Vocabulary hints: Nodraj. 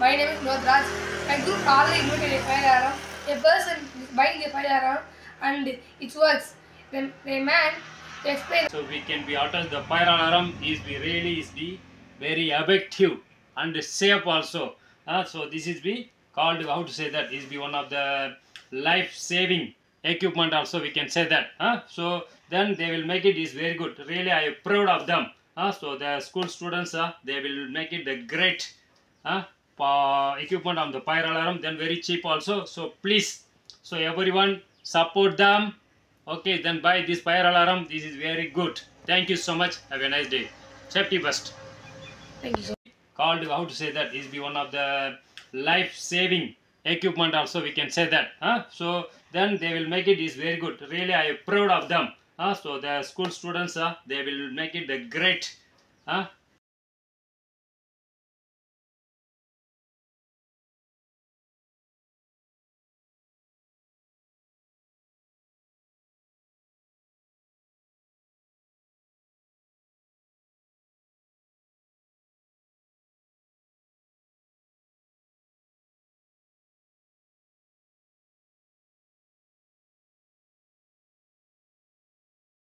My name is Nodraj. My group already invented a firearm. A person is buying a firearm and it works. The man explains. So we can be honest, the firearm is really very effective and safe also. So this is be called, how to say that, is be one of the life-saving equipment also, we can say that. So then they will make it is very good. Really I am proud of them. So the school students, they will make it the great equipment on the fire alarm, then very cheap also. So please, so everyone support them. Okay, then buy this fire alarm. This is very good. Thank you so much. Have a nice day. Safety first. Thank you. So called, how to say that, is be one of the life-saving equipment also, we can say that. So then they will make it is very good. Really I am proud of them. So the school students, they will make it the great